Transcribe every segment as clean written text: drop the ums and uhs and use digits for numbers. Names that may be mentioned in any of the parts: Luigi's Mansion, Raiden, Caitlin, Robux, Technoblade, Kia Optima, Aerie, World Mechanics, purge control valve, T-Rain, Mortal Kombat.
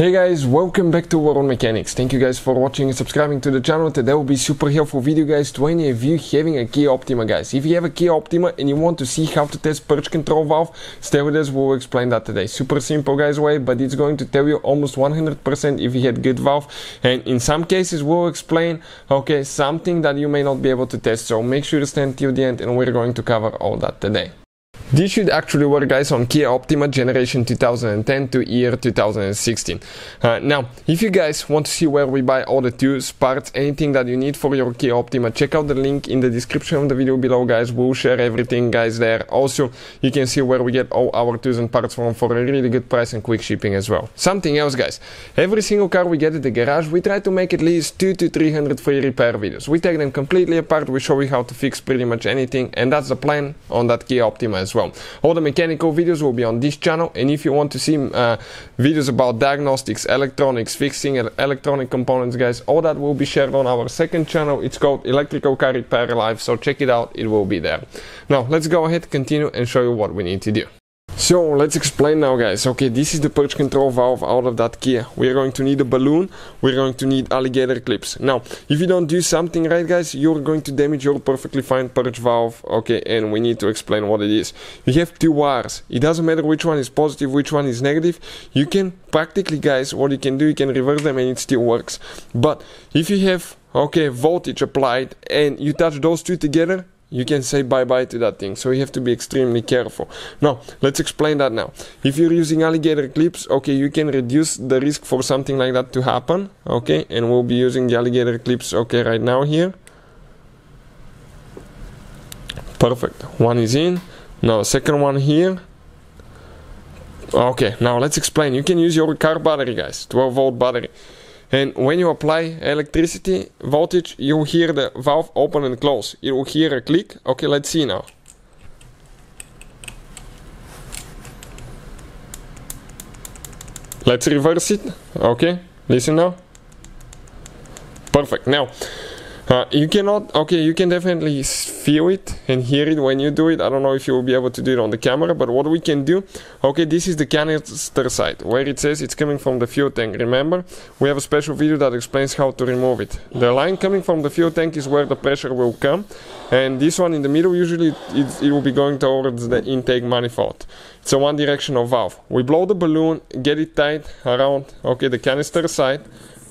Hey guys, welcome back to World Mechanics. Thank you guys for watching and subscribing to the channel. Today will be super helpful video guys to any of you having a Kia Optima guys. If you have a Kia Optima and you want to see how to test purge control valve, stay with us, we'll explain that today. Super simple guys way, but it's going to tell you almost 100% if you had good valve, and in some cases we'll explain something that you may not be able to test. So make sure to stand till the end and we're going to cover all that today. This should actually work guys on Kia Optima generation 2010 to year 2016. Now, if you guys want to see where we buy all the tools, parts, anything that you need for your Kia Optima, check out the link in the description of the video below guys. We'll share everything guys there. Also, you can see where we get all our tools and parts from for a really good price and quick shipping as well. Something else guys, every single car we get at the garage, we try to make at least 200 to 300 free repair videos. We take them completely apart, we show you how to fix pretty much anything, and that's the plan on that Kia Optima as well. All the mechanical videos will be on this channel, and if you want to see videos about diagnostics, electronics, fixing electronic components guys, all that will be shared on our second channel. It's called Electrical Car Repair Live, so check it out, it will be there. Now let's go ahead, continue and show you what we need to do. So let's explain now guys. Okay, this is the purge control valve out of that Kia. We're going to need a balloon, we're going to need alligator clips. Now, if you don't do something right guys, you're going to damage your perfectly fine purge valve, okay, and we need to explain what it is. We have two wires, it doesn't matter which one is positive, which one is negative. You can practically guys, what you can do, you can reverse them and it still works. But if you have, voltage applied and you touch those two together, you can say bye-bye to that thing, so you have to be extremely careful. Now, let's explain that now. If you're using alligator clips, you can reduce the risk for something like that to happen, and we'll be using the alligator clips, right now here. Perfect, one is in, now second one here. Okay, now let's explain. You can use your car battery, guys, 12-volt battery. And when you apply electricity, voltage, you'll hear the valve open and close. You'll hear a click. Okay, let's see now. Let's reverse it. Okay, listen now. Perfect. Now, you cannot, you can definitely feel it and hear it when you do it. I don't know if you will be able to do it on the camera, but what we can do, this is the canister side, where it says it's coming from the fuel tank. Remember, we have a special video that explains how to remove it. The line coming from the fuel tank is where the pressure will come, and this one in the middle, usually it will be going towards the intake manifold. It's a one-directional valve. We blow the balloon, get it tight around, the canister side,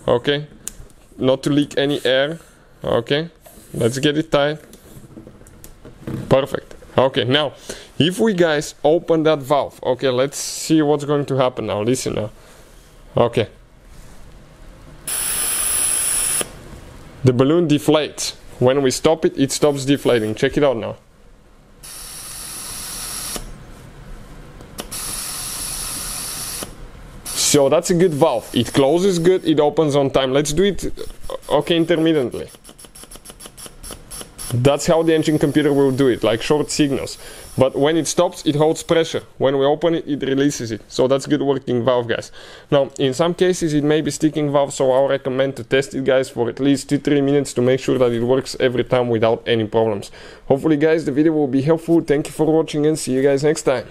not to leak any air. Okay, let's get it tight. Perfect. Okay, now, if we guys open that valve, let's see what's going to happen now. Listen now. Okay. The balloon deflates. When we stop it, it stops deflating. Check it out now. So that's a good valve. It closes good, it opens on time. Let's do it, intermittently. That's how the engine computer will do it, like short signals. But when it stops, it holds pressure. When we open it, it releases it. So that's good working valve, guys. Now, in some cases, it may be sticking valve, so I'll recommend to test it, guys, for at least 2-3 minutes to make sure that it works every time without any problems. Hopefully, guys, the video will be helpful. Thank you for watching and see you guys next time.